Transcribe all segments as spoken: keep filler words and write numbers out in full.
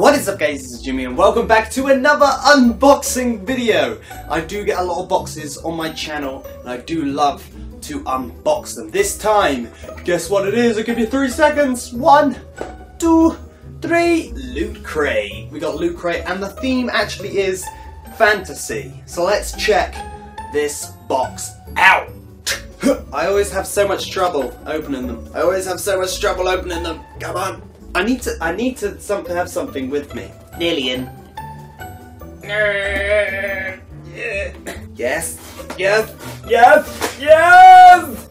What is up guys, this is Jimmy and welcome back to another unboxing video. I do get a lot of boxes on my channel and I do love to unbox them. This time, guess what it is, I'll give you three seconds. One, two, three, Loot Crate. We got Loot Crate and the theme actually is fantasy. So let's check this box out. I always have so much trouble opening them. I always have so much trouble opening them. Come on. I need to, I need to some, have something with me. Nearly in. Yes, yes, yes, yes!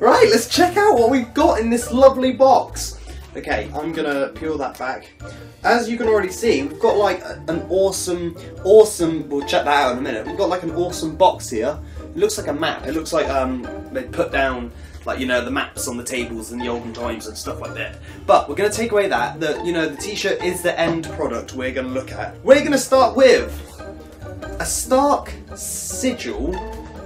Right, let's check out what we've got in this lovely box. Okay, I'm gonna peel that back. As you can already see, we've got like a, an awesome, awesome, we'll check that out in a minute. We've got like an awesome box here. It looks like a map. It looks like um they put down like you know the maps on the tables in the olden times and stuff like that. But we're gonna take away that the you know the t-shirt is the end product we're gonna look at. We're gonna start with a Stark sigil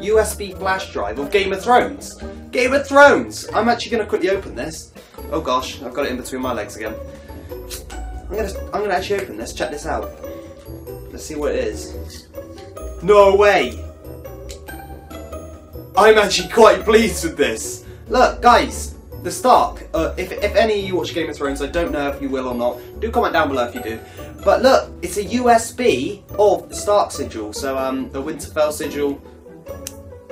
U S B flash drive of Game of Thrones. Game of Thrones. I'm actually gonna quickly open this. Oh gosh, I've got it in between my legs again. I'm gonna I'm gonna actually open this. Check this out. Let's see what it is. No way. I'm actually quite pleased with this. Look, guys, the Stark. Uh, if, if any of you watch Game of Thrones, I don't know if you will or not. Do comment down below if you do. But look, it's a U S B of the Stark sigil. So um, the Winterfell sigil.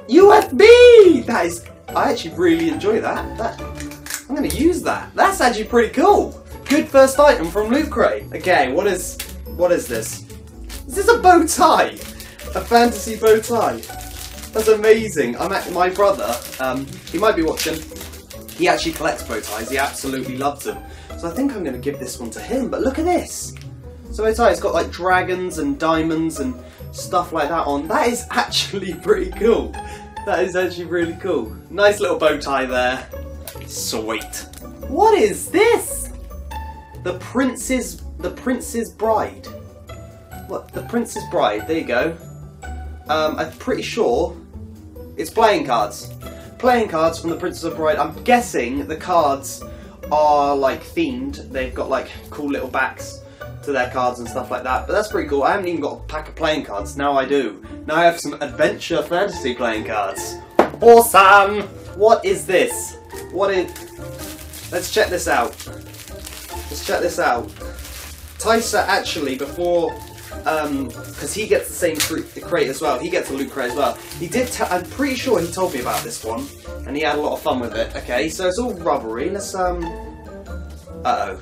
U S B. That is. I actually really enjoy that. That I'm gonna use that. That's actually pretty cool. Good first item from Loot Crate. Okay, what is what is this? Is this a bow tie? A fantasy bow tie. That's amazing. I'm at my brother, um, he might be watching, he actually collects bow ties, he absolutely loves them. So I think I'm going to give this one to him, but look at this. So bow tie, it's got like dragons and diamonds and stuff like that on. That is actually pretty cool. That is actually really cool. Nice little bow tie there. Sweet. What is this? The Princess, the Princess Bride. What? The Princess Bride, there you go. Um, I'm pretty sure it's playing cards. Playing cards from The Princess Bride. I'm guessing the cards are like themed. They've got like cool little backs to their cards and stuff like that. But that's pretty cool. I haven't even got a pack of playing cards. Now I do. Now I have some adventure fantasy playing cards. Awesome! What is this? What is... Let's check this out. Let's check this out. Tysa actually, before... Um, because he gets the same crate as well. He gets a Loot Crate as well. He did. T I'm pretty sure he told me about this one, and he had a lot of fun with it. Okay, so it's all rubbery. Let's um. Uh oh.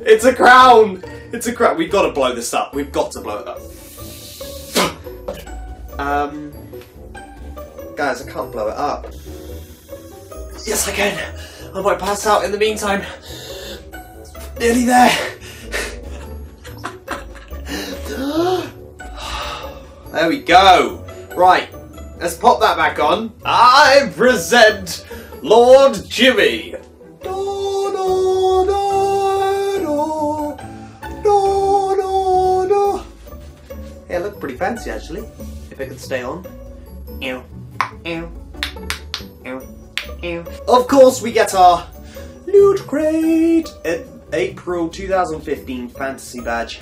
It's a crown. It's a crown. We've got to blow this up. We've got to blow it up. um, guys, I can't blow it up. Yes, I can. I might pass out in the meantime. Nearly there. There we go. Right, let's pop that back on. I present Lord Jimmy. No, no, no, no, no, no, no. Yeah, it looked pretty fancy actually. If it could stay on. Ew, ew, ew, ew. Of course, we get our Loot Crate April two thousand fifteen fantasy badge.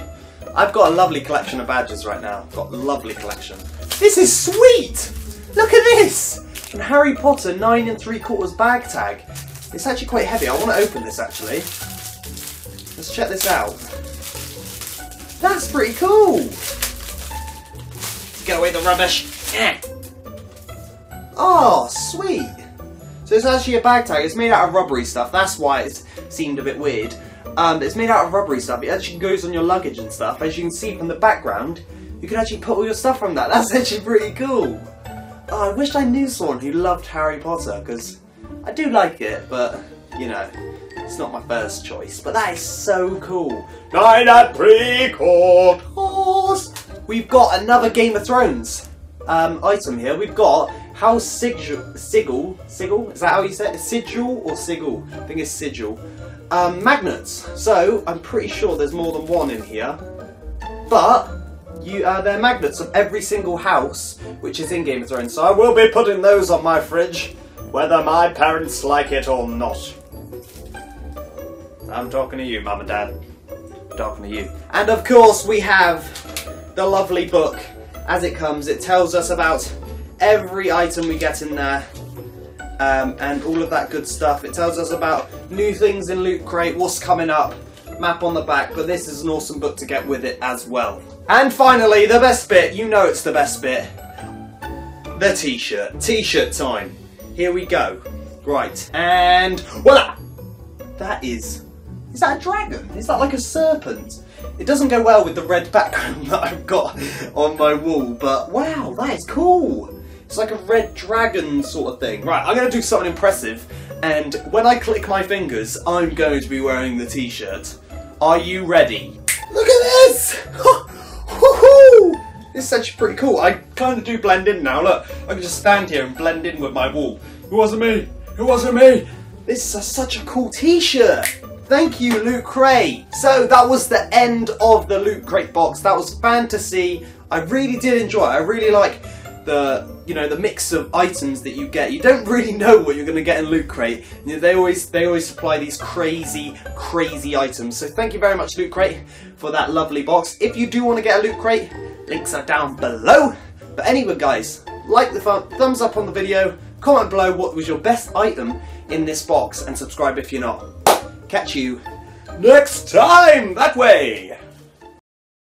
I've got a lovely collection of badges right now. I've got a lovely collection. This is sweet! Look at this! An Harry Potter nine and three quarters bag tag. It's actually quite heavy. I want to open this actually. Let's check this out. That's pretty cool! Let's get away the rubbish. Yeah. Oh, sweet! So it's actually a bag tag. It's made out of rubbery stuff. That's why it seemed a bit weird. Um, it's made out of rubbery stuff, it actually goes on your luggage and stuff. As you can see from the background, you can actually put all your stuff on that. That's actually pretty cool. Oh, I wish I knew someone who loved Harry Potter, because I do like it, but, you know, it's not my first choice. But that is so cool. Nine at three quarters. We've got another Game of Thrones um, item here. We've got House Sigil, Sigil, Sigil, is that how you say it? Sigil or Sigil? I think it's Sigil. Um, magnets. So I'm pretty sure there's more than one in here, but you uh, they're magnets of every single house which is in Game of Thrones. So I will be putting those on my fridge whether my parents like it or not. I'm talking to you, Mum and Dad. I'm talking to you. And of course we have the lovely book. As it comes, it tells us about every item we get in there. Um, and all of that good stuff. It tells us about new things in Loot Crate, what's coming up, map on the back, but this is an awesome book to get with it as well. And finally, the best bit, you know it's the best bit, the t-shirt. T-shirt time. Here we go. Right, and voila! That is, is that a dragon? Is that like a serpent? It doesn't go well with the red background that I've got on my wall, but wow, that is cool. It's like a red dragon sort of thing. Right, I'm going to do something impressive, and when I click my fingers, I'm going to be wearing the t-shirt. Are you ready? Look at this! This is actually pretty cool. I kind of do blend in now, look. I can just stand here and blend in with my wall. It wasn't me! It wasn't me! This is a, such a cool t-shirt! Thank you, Loot Crate! So, that was the end of the Loot Crate box. That was fantasy. I really did enjoy it. I really like the, you know, the mix of items that you get. You don't really know what you're going to get in Loot Crate. You know, they always they always supply these crazy, crazy items. So thank you very much, Loot Crate, for that lovely box. If you do want to get a Loot Crate, links are down below. But anyway, guys, like the th thumbs up on the video, comment below what was your best item in this box, and subscribe if you're not. Catch you next time that way.